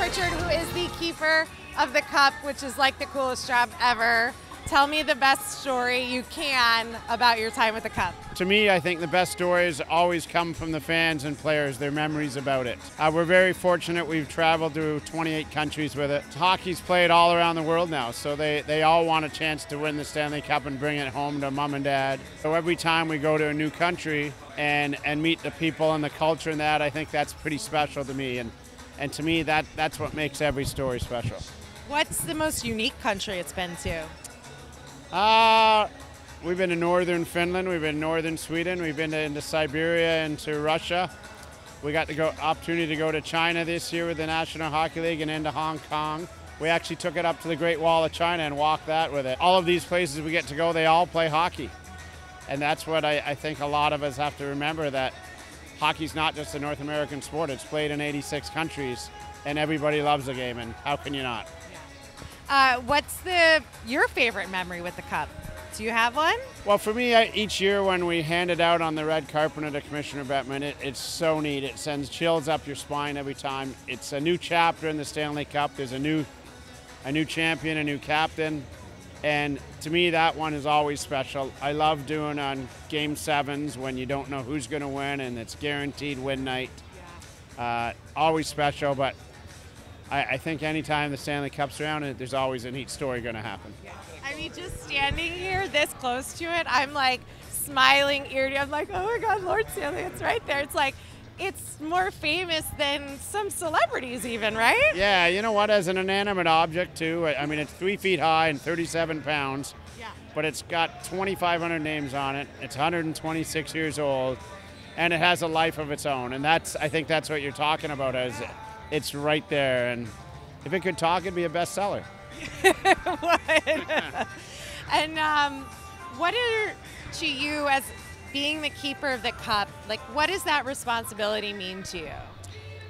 Pritchard, who is the keeper of the cup, which is like the coolest job ever. Tell me the best story you can about your time with the cup. To me, I think the best stories always come from the fans and players, their memories about it. We're very fortunate. We've traveled to 28 countries with it. Hockey's played all around the world now, so they all want a chance to win the Stanley Cup and bring it home to mom and dad. So every time we go to a new country and meet the people and the culture and that, I think that's pretty special to me. And to me, that's what makes every story special. What's the most unique country it's been to? We've been to northern Finland, we've been to northern Sweden, we've been into Siberia, into Russia. We got the opportunity to go to China this year with the National Hockey League and into Hong Kong. We actually took it up to the Great Wall of China and walked that with it. All of these places we get to go, they all play hockey. And that's what I think a lot of us have to remember, that hockey's not just a North American sport, it's played in 86 countries and everybody loves the game, and how can you not? What's your favorite memory with the cup? Do you have one? Well, for me, each year when we hand it out on the red carpet to Commissioner Bettman, it's so neat. It sends chills up your spine every time. It's a new chapter in the Stanley Cup. There's a new champion, a new captain, and to me, that one is always special. I love doing on Game 7s when you don't know who's going to win and it's guaranteed win night. Yeah. Always special, but I think anytime the Stanley Cup's around, there's always a neat story going to happen. I mean, just standing here this close to it, I'm like smiling ear to ear. I'm like, oh my God, Lord Stanley, it's right there. It's like, it's more famous than some celebrities even, right? Yeah, you know what, as an inanimate object too, I mean, it's 3 feet high and 37 pounds, yeah. But it's got 2,500 names on it. It's 126 years old, and it has a life of its own. And I think that's what you're talking about, as it's right there, and if it could talk, it'd be a bestseller. It would. And what are, to you, as being the keeper of the cup, like, what does that responsibility mean to you?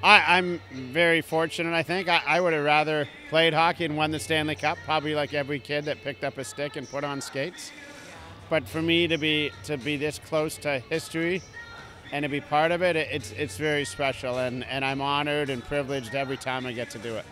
I'm very fortunate, I think. I would have rather played hockey and won the Stanley Cup, probably like every kid that picked up a stick and put on skates. But for me to be this close to history, and to be part of it, it's very special, and I'm honored and privileged every time I get to do it.